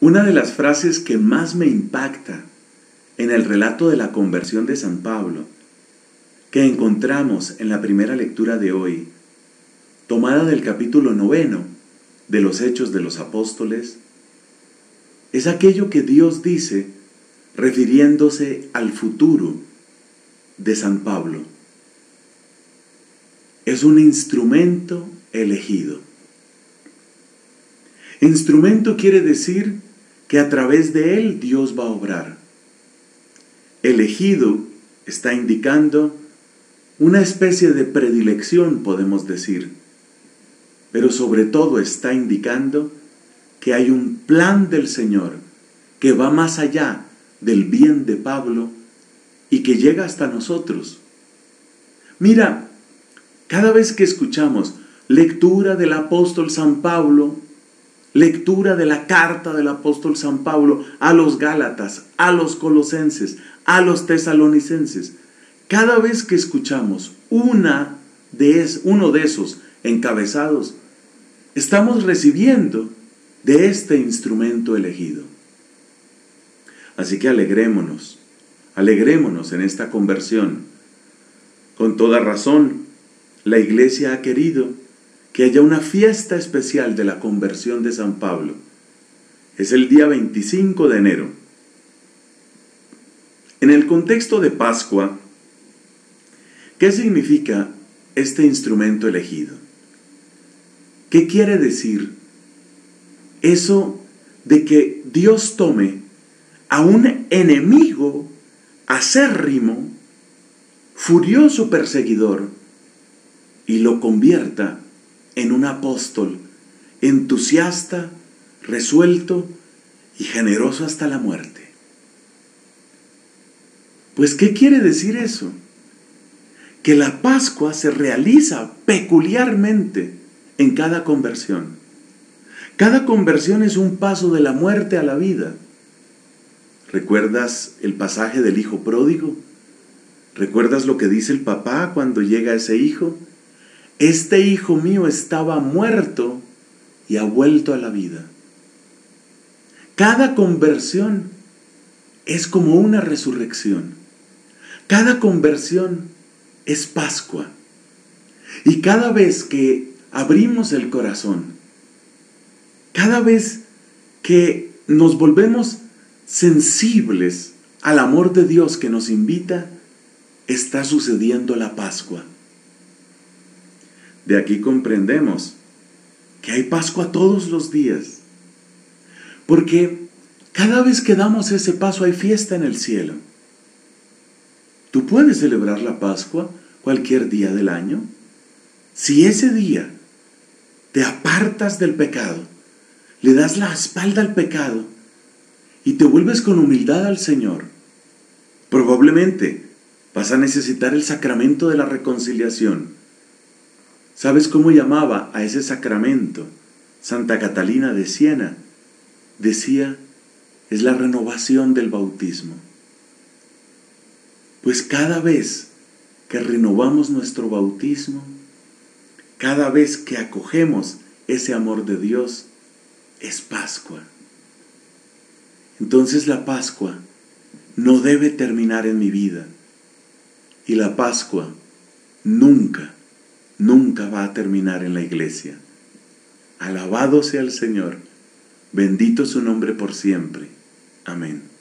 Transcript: Una de las frases que más me impacta en el relato de la conversión de San Pablo, que encontramos en la primera lectura de hoy, tomada del capítulo 9 de los Hechos de los Apóstoles, es aquello que Dios dice refiriéndose al futuro de San Pablo. Es un instrumento elegido. Instrumento quiere decir que a través de él Dios va a obrar. Elegido está indicando una especie de predilección, podemos decir, pero sobre todo está indicando que hay un plan del Señor que va más allá del bien de Pablo y que llega hasta nosotros. Mira, cada vez que escuchamos lectura del apóstol San Pablo, lectura de la carta del apóstol San Pablo a los Gálatas, a los Colosenses, a los Tesalonicenses, cada vez que escuchamos uno de esos encabezados, estamos recibiendo de este instrumento elegido. Así que alegrémonos en esta conversión. Con toda razón, la Iglesia ha querido que haya una fiesta especial de la conversión de San Pablo. Es el día 25 de enero. En el contexto de Pascua, ¿qué significa este instrumento elegido? ¿Qué quiere decir eso de que Dios tome a un enemigo acérrimo, furioso perseguidor, y lo convierta en un apóstol entusiasta, resuelto y generoso hasta la muerte? Pues, ¿qué quiere decir eso? Que la Pascua se realiza peculiarmente en cada conversión. Cada conversión es un paso de la muerte a la vida. ¿Recuerdas el pasaje del hijo pródigo? ¿Recuerdas lo que dice el papá cuando llega ese hijo? Este hijo mío estaba muerto y ha vuelto a la vida. Cada conversión es como una resurrección. Cada conversión es Pascua. Y cada vez que abrimos el corazón, cada vez que nos volvemos sensibles al amor de Dios que nos invita, está sucediendo la Pascua. De aquí comprendemos que hay Pascua todos los días, porque cada vez que damos ese paso hay fiesta en el cielo. Tú puedes celebrar la Pascua cualquier día del año, si ese día te apartas del pecado, le das la espalda al pecado y te vuelves con humildad al Señor. Probablemente vas a necesitar el sacramento de la reconciliación. ¿Sabes cómo llamaba a ese sacramento Santa Catalina de Siena? Decía, es la renovación del bautismo. Pues cada vez que renovamos nuestro bautismo, cada vez que acogemos ese amor de Dios, es Pascua. Entonces la Pascua no debe terminar en mi vida. Y la Pascua nunca, nunca va a terminar en la Iglesia. Alabado sea el Señor. Bendito su nombre por siempre. Amén.